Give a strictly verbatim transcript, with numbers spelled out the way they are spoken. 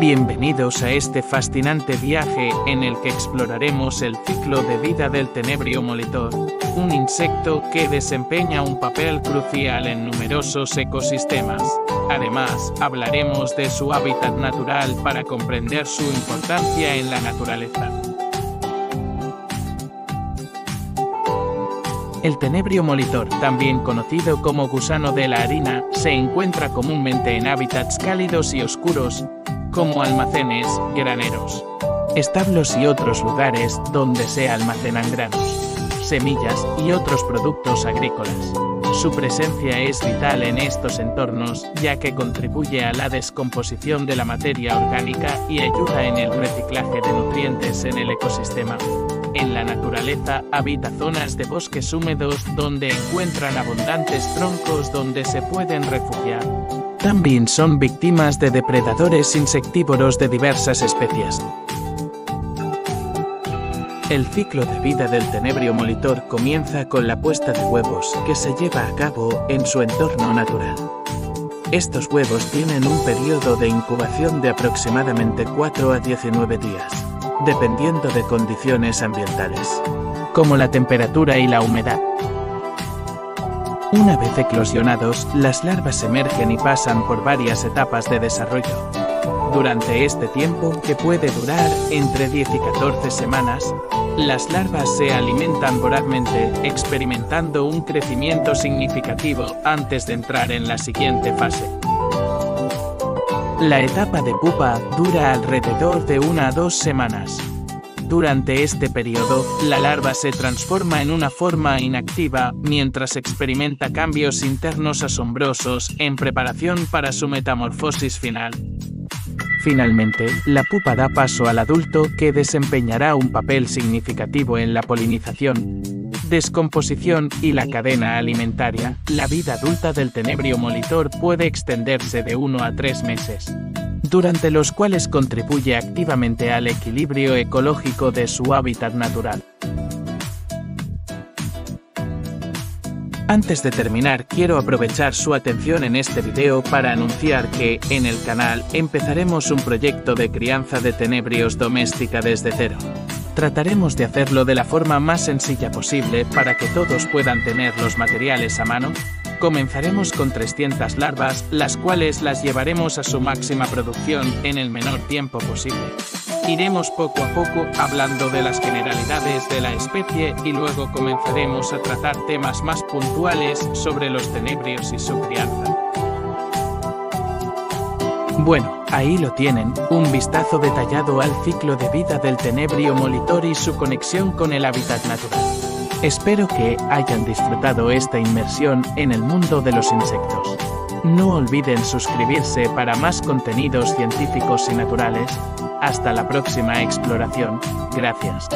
Bienvenidos a este fascinante viaje, en el que exploraremos el ciclo de vida del tenebrio molitor, un insecto que desempeña un papel crucial en numerosos ecosistemas. Además, hablaremos de su hábitat natural para comprender su importancia en la naturaleza. El tenebrio molitor, también conocido como gusano de la harina, se encuentra comúnmente en hábitats cálidos y oscuros, como almacenes, graneros, establos y otros lugares donde se almacenan granos, semillas y otros productos agrícolas. Su presencia es vital en estos entornos, ya que contribuye a la descomposición de la materia orgánica y ayuda en el reciclaje de nutrientes en el ecosistema. En la naturaleza habita zonas de bosques húmedos donde encuentran abundantes troncos donde se pueden refugiar. También son víctimas de depredadores insectívoros de diversas especies. El ciclo de vida del tenebrio molitor comienza con la puesta de huevos que se lleva a cabo en su entorno natural. Estos huevos tienen un periodo de incubación de aproximadamente cuatro a diecinueve días, dependiendo de condiciones ambientales, como la temperatura y la humedad. Una vez eclosionados, las larvas emergen y pasan por varias etapas de desarrollo. Durante este tiempo, que puede durar entre diez y catorce semanas, las larvas se alimentan vorazmente, experimentando un crecimiento significativo antes de entrar en la siguiente fase. La etapa de pupa dura alrededor de una a dos semanas. Durante este periodo, la larva se transforma en una forma inactiva, mientras experimenta cambios internos asombrosos en preparación para su metamorfosis final. Finalmente, la pupa da paso al adulto que desempeñará un papel significativo en la polinización, descomposición y la cadena alimentaria. La vida adulta del tenebrio molitor puede extenderse de uno a tres meses, durante los cuales contribuye activamente al equilibrio ecológico de su hábitat natural. Antes de terminar, quiero aprovechar su atención en este video para anunciar que, en el canal, empezaremos un proyecto de crianza de tenebrios doméstica desde cero. Trataremos de hacerlo de la forma más sencilla posible para que todos puedan tener los materiales a mano. Comenzaremos con trescientas larvas, las cuales las llevaremos a su máxima producción en el menor tiempo posible. Iremos poco a poco hablando de las generalidades de la especie y luego comenzaremos a tratar temas más puntuales sobre los tenebrios y su crianza. Bueno, ahí lo tienen, un vistazo detallado al ciclo de vida del tenebrio molitor y su conexión con el hábitat natural. Espero que hayan disfrutado esta inmersión en el mundo de los insectos. No olviden suscribirse para más contenidos científicos y naturales. Hasta la próxima exploración. Gracias.